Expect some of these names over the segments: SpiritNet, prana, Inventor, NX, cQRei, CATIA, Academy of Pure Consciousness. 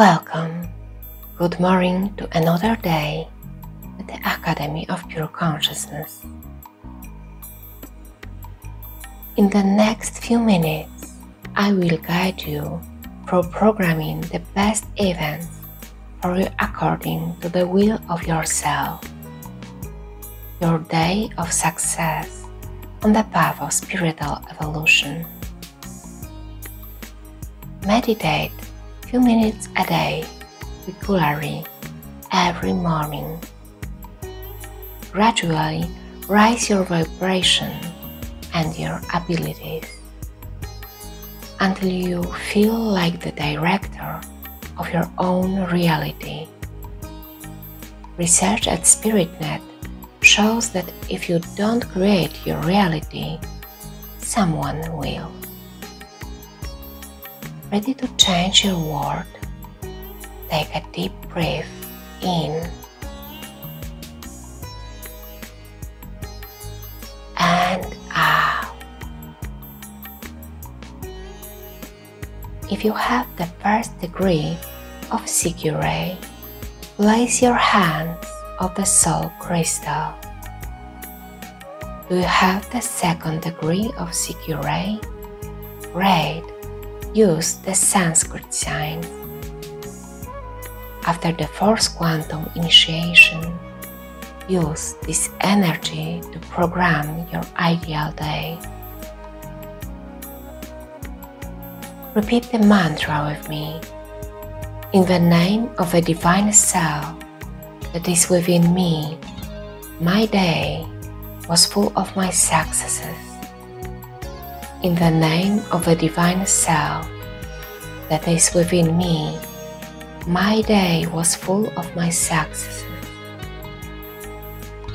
Welcome, good morning to another day at the Academy of Pure Consciousness. In the next few minutes, I will guide you through programming the best events for you according to the will of yourself. Your day of success on the path of spiritual evolution. Meditate few minutes a day, regularly, every morning. Gradually raise your vibration and your abilities until you feel like the director of your own reality. Research at SpiritNet shows that if you don't create your reality, someone will. Ready to change your world? Take a deep breath in and out. If you have the first degree of cQRei, place your hands on the soul crystal. Do you have the second degree of cQRei? Great. Use the Sanskrit sign. After the fourth quantum initiation, use this energy to program your ideal day. Repeat the mantra with me. In the name of the Divine Self that is within me, my day was full of my successes. In the name of the Divine Self that is within me, my day was full of my successes.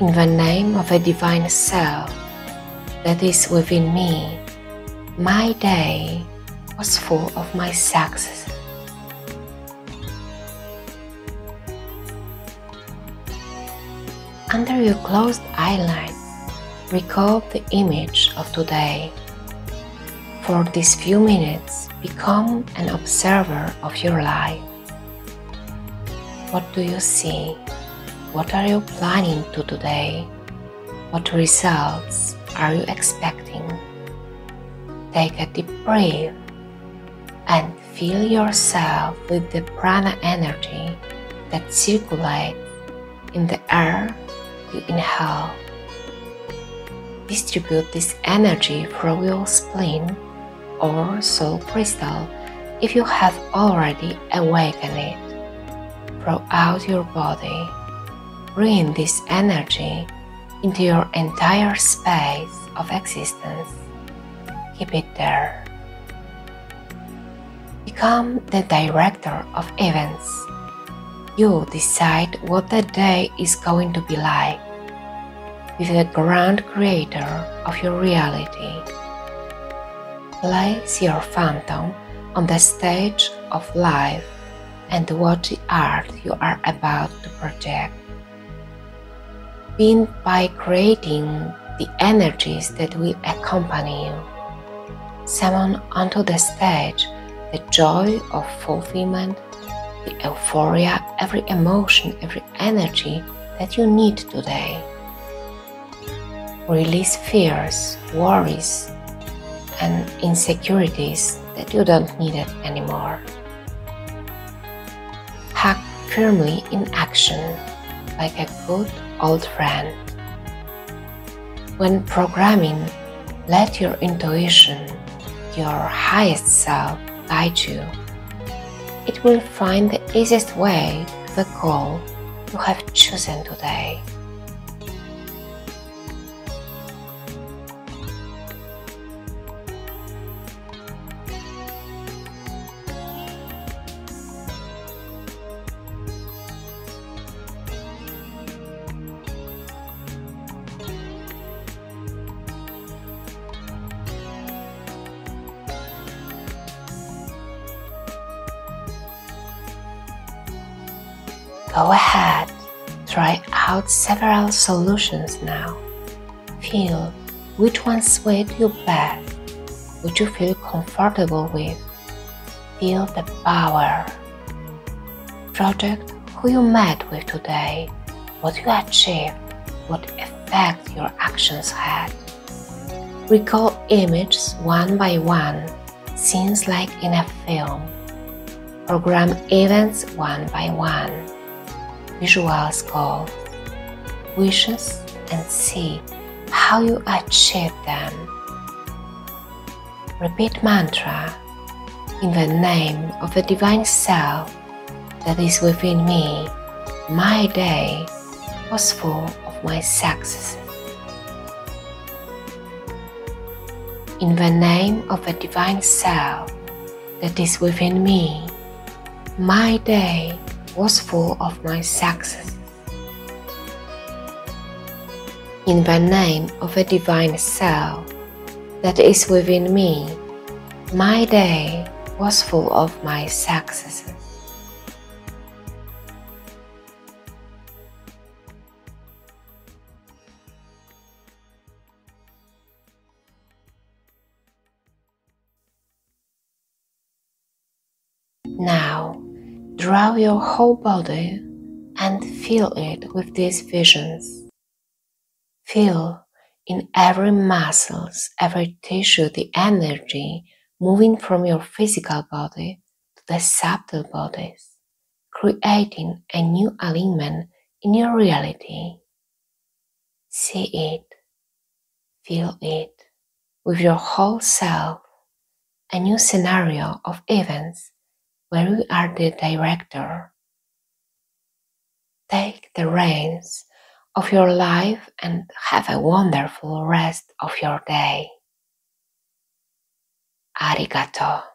In the name of the Divine Self that is within me, my day was full of my successes. Under your closed eyelids, recall the image of today. For these few minutes, become an observer of your life. What do you see? What are you planning to do today? What results are you expecting? Take a deep breath and fill yourself with the prana energy that circulates in the air you inhale. Distribute this energy through your spleen or soul crystal if you have already awakened it. Throughout your body, bring this energy into your entire space of existence. Keep it there. Become the director of events. You decide what the day is going to be like with the grand creator of your reality. Place your phantom on the stage of life and watch the art you are about to project. Begin by creating the energies that will accompany you. Summon onto the stage the joy of fulfillment, the euphoria, every emotion, every energy that you need today. Release fears, worries, and insecurities that you don't need it anymore. Hug firmly in action, like a good old friend. When programming, let your intuition, your highest self, guide you. It will find the easiest way to the goal you have chosen today. Go ahead, try out several solutions now. Feel which one suits you best, which you feel comfortable with. Feel the power, Project who you met with today, what you achieved, what effect your actions had. Recall images one by one, scenes like in a film. Program events one by one. Visualize goals, wishes, and see how you achieve them. Repeat mantra in the name of the Divine Self that is within me. My day was full of my successes. In the name of the Divine Self that is within me, my day was full of my successes. In the name of the Divine Self that is within me, my day was full of my successes. Now, draw your whole body and fill it with these visions. Feel in every muscle, every tissue, the energy moving from your physical body to the subtle bodies, creating a new alignment in your reality. See it, feel it, with your whole self, a new scenario of events where you are the director. Take the reins of your life and have a wonderful rest of your day. Arigato.